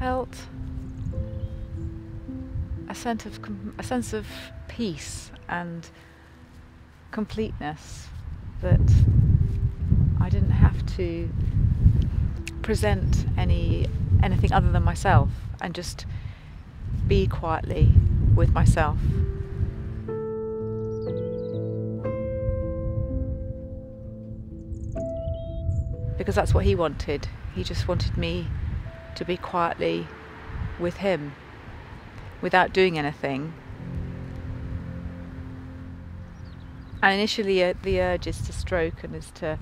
felt a sense of peace and completeness, that I didn't have to present anything other than myself and just be quietly with myself. Because that's what he wanted. He just wanted me to be quietly with him, without doing anything. And initially the urge is to stroke and is to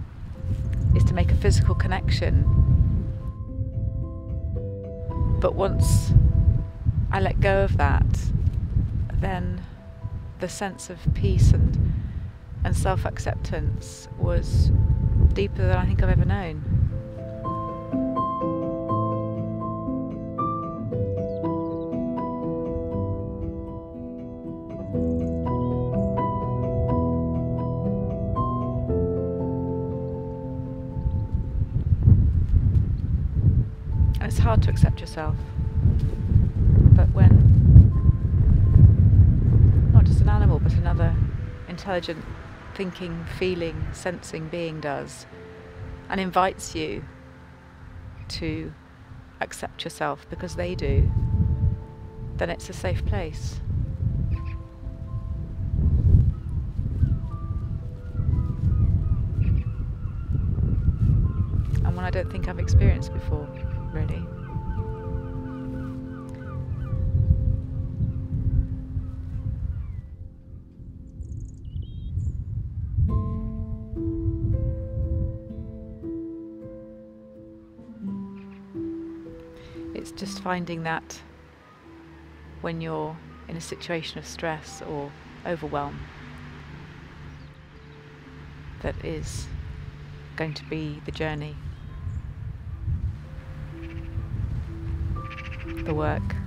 make a physical connection. But once I let go of that, then the sense of peace and self-acceptance was deeper than I think I've ever known. And it's hard to accept yourself, but when not just an animal but another intelligent thinking, feeling, sensing being does, and invites you to accept yourself because they do, then it's a safe place. And one I don't think I've experienced before, really. It's just finding that when you're in a situation of stress or overwhelm that is going to be the journey, the work.